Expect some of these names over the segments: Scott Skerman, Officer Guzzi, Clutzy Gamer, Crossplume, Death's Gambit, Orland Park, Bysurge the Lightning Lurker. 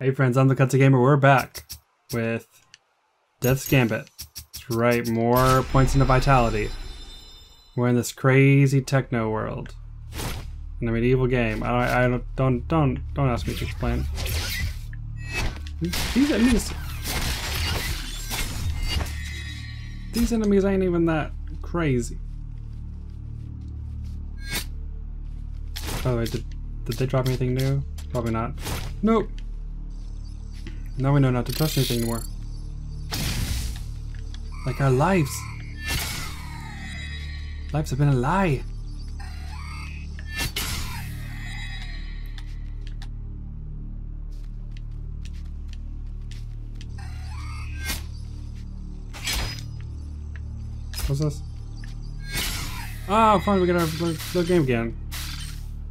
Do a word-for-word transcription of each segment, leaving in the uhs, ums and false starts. Hey friends, I'm the Clutzy Gamer. We're back with Death's Gambit. That's right, more points into vitality. We're in this crazy techno world. In a medieval game. I, I don't, don't, don't, don't ask me to explain. These enemies... These enemies ain't even that crazy. Oh wait, did, did they drop anything new? Probably not. Nope! Now we know not to touch anything anymore. Like our lives! Lives have been a lie! What's this? Ah, oh, fine, we got our little game again.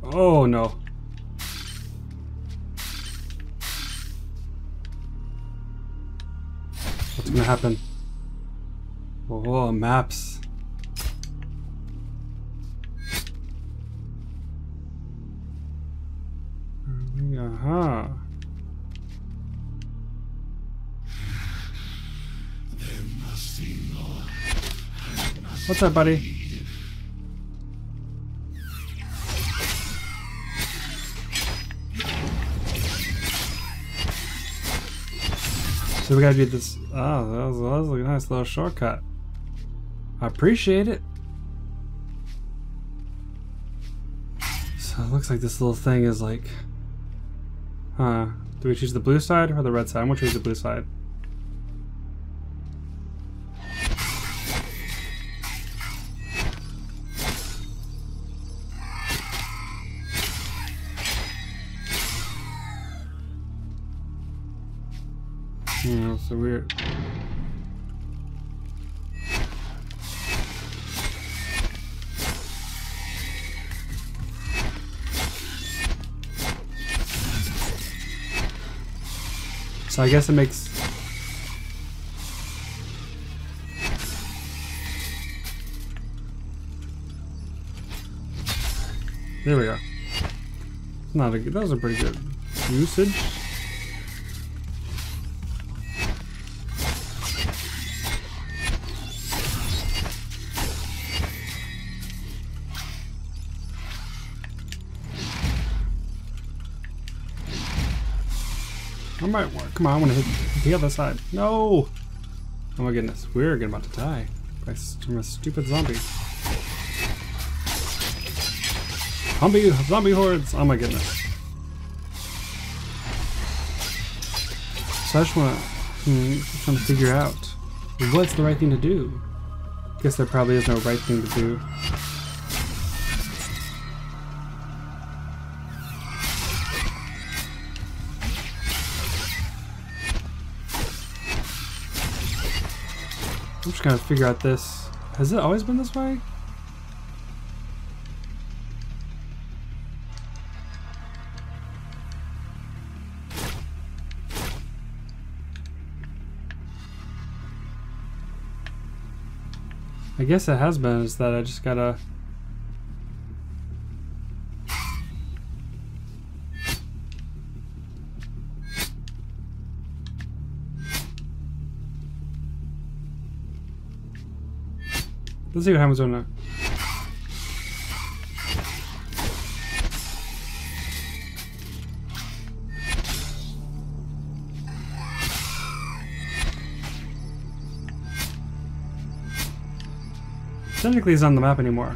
Oh no. What's gonna happen? Oh, maps. Uh-huh. What's up, buddy? So we gotta do this. Oh, that was, that was a nice little shortcut. I appreciate it. So it looks like this little thing is like, huh? Do we choose the blue side or the red side? I'm gonna choose the blue side. Hmm, that's so weird. So I guess it makes... There we go. Not a good... That was a pretty good usage. I might work. Come on, I want to hit the other side. No! Oh my goodness, we're about to die by from a stupid zombie. Zombie, zombie hordes! Oh my goodness. So I just want hmm, to figure out what's the right thing to do. I guess there probably is no right thing to do. I'm just gonna figure out this. Has it always been this way? I guess it has been, is that I just gotta... Let's see what happens right now. Technically, it's on the map anymore.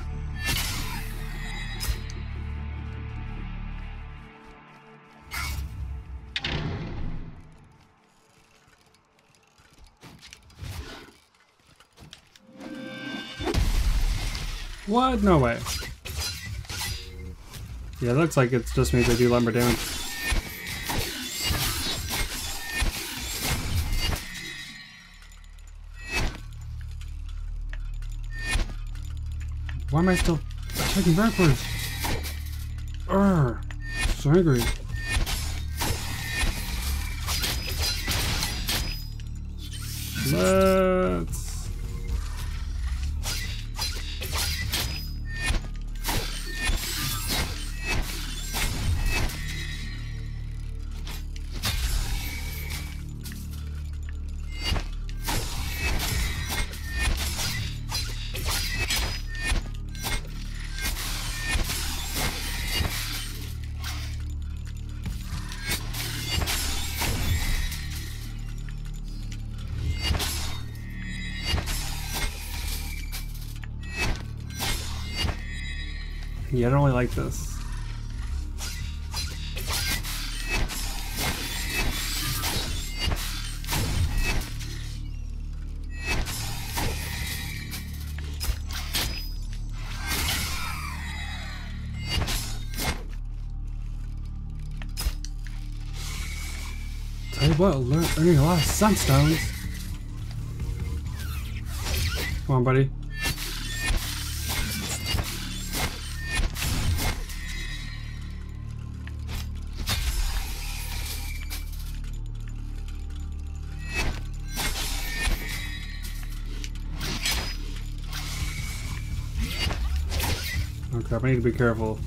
What? No way. Yeah, it looks like it's just me that do lumber damage. Why am I still attacking backwards? Urgh. So angry. Let's... Yeah, I don't really like this. Tell you what, I'm earning a lot of sunstones. Come on, buddy. Oh crap, I need to be careful.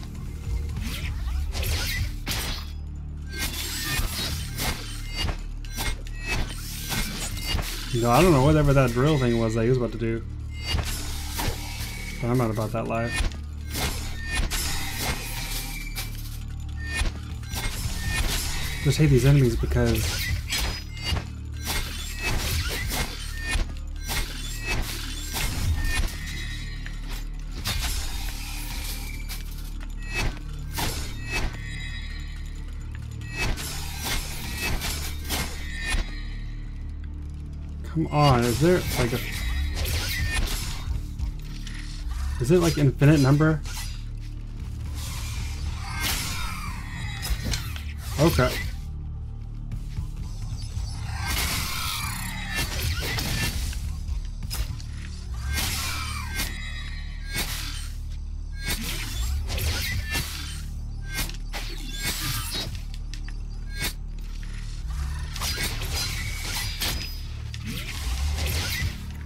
You know, I don't know whatever that drill thing was that he was about to do. But I'm not about that life. Just hate these enemies because come on, is there like a... Is it like infinite number? Okay.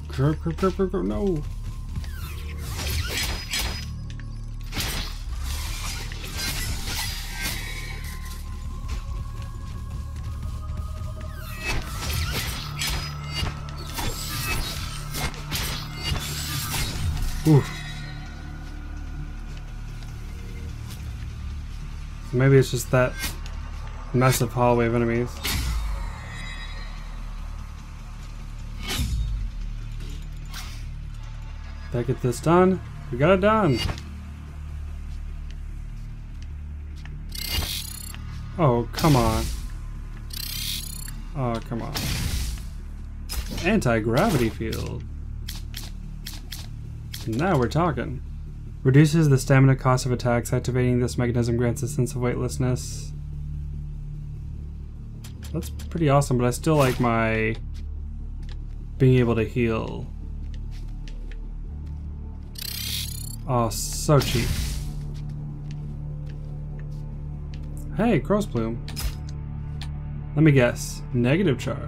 Grr, grr, grr, grr, grr, no. Oof. Maybe it's just that massive hallway of enemies. Did I get this done? We got it done! Oh, come on. Oh, come on. Anti-gravity field. Now we're talking. Reduces the stamina cost of attacks. Activating this mechanism grants a sense of weightlessness. That's pretty awesome, but I still like my being able to heal. Oh, so cheap. Hey, Crossplume. Let me guess. Negative charge.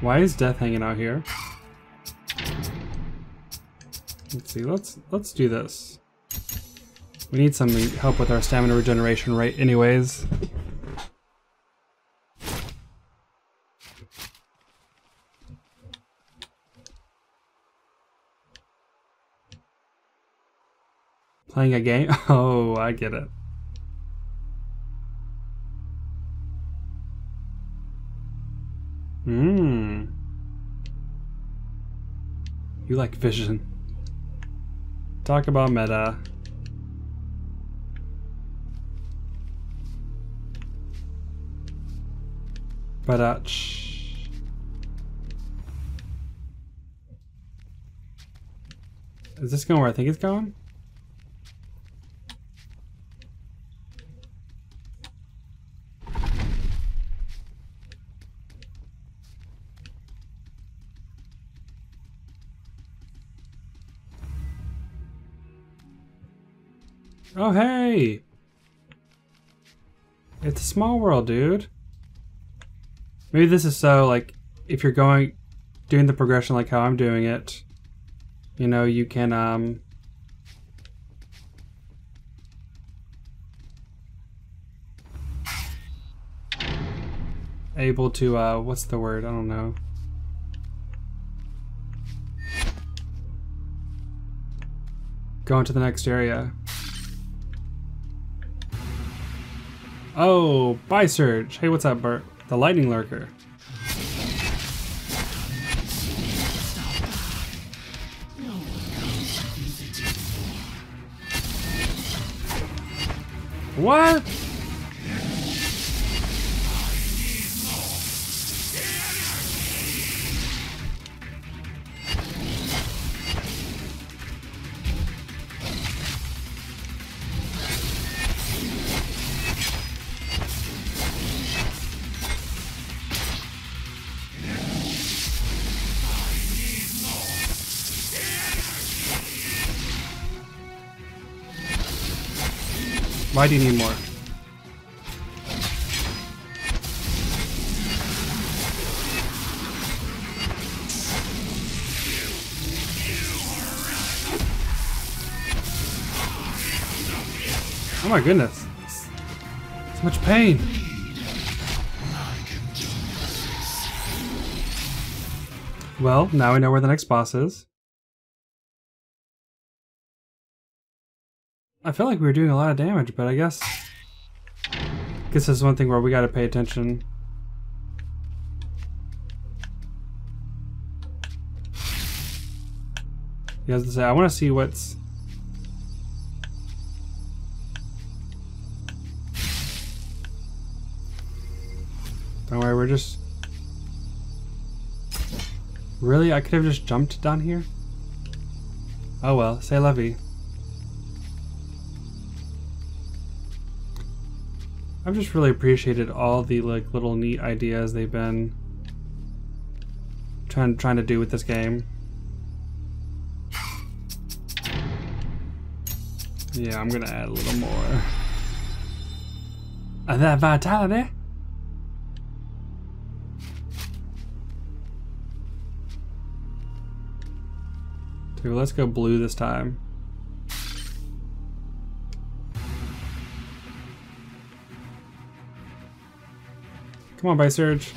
Why is Death hanging out here? Let's see, let's let's do this. We need some help with our stamina regeneration, right, anyways. Playing a game? Oh, I get it. Mmm. You like vision. Talk about meta. But uh shh. Is this going where I think it's going? Oh, hey! It's a small world, dude. Maybe this is so, like, if you're going, doing the progression like how I'm doing it, you know, you can, um... able to, uh, what's the word? I don't know. Go into the next area. Oh, Bysurge. Hey, what's up, Bert? The Lightning Lurker. What? Why do you need more? Oh my goodness. So much pain. Well, now we know where the next boss is. I feel like we were doing a lot of damage, but I guess... guess that's one thing where we gotta pay attention. Yeah, I was gonna say, I wanna see what's... Don't worry, we're just... Really? I could have just jumped down here? Oh well, c'est la vie. I've just really appreciated all the like little neat ideas they've been trying trying to do with this game. Yeah, I'm gonna add a little more of that vitality. Dude, let's go blue this time. Come on, Bysurge.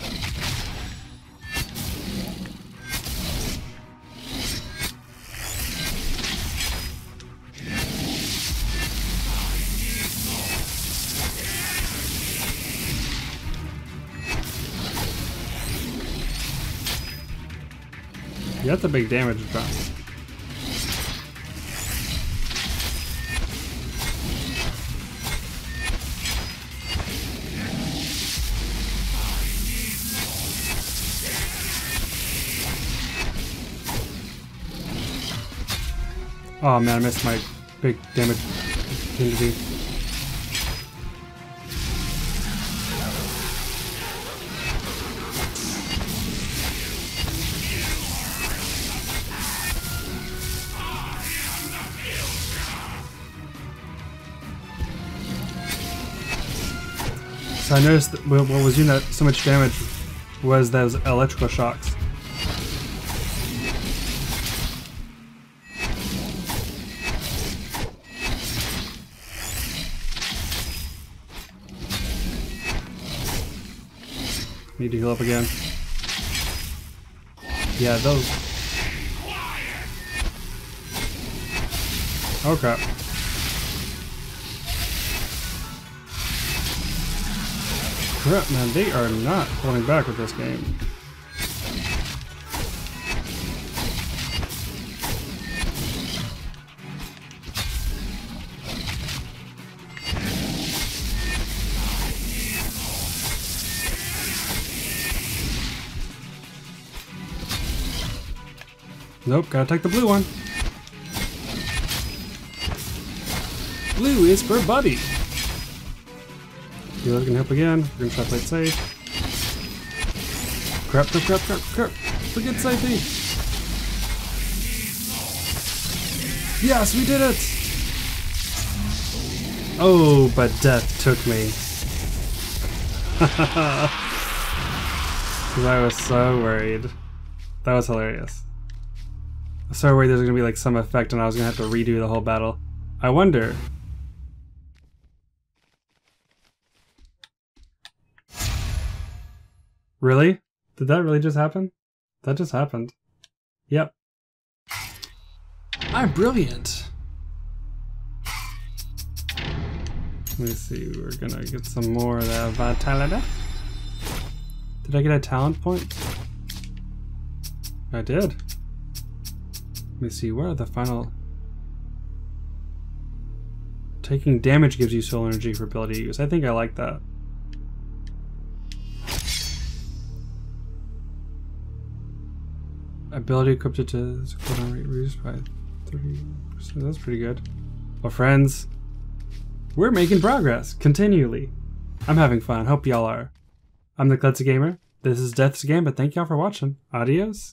Yeah, that's a big damage drop. Oh man, I missed my big damage opportunity. So I noticed that what was doing that so much damage was those electrical shocks. Need to heal up again. Yeah, those. Oh crap. Crap, man, they are not holding back with this game. Nope, gotta take the blue one. Blue is for buddy. Healer's gonna help again. We're gonna try to play it safe. Crap, crap, crap, crap, crap. Forget safety. Yes, we did it! Oh, but death took me. Because I was so worried. That was hilarious. I'm so worried there's gonna be like some effect and I was gonna have to redo the whole battle. I wonder. Really? Did that really just happen? That just happened. Yep. I'm brilliant. Let me see, we're gonna get some more of that vitality. Did I get a talent point? I did. Let me see, where are the final... Taking damage gives you soul energy for ability use. I think I like that. Ability equipped it to cooldown rate reduced by thirty percent. That's pretty good. Well, friends, we're making progress continually. I'm having fun. Hope y'all are. I'm the Clutzy Gamer. This is Death's Gambit. Thank y'all for watching. Adios.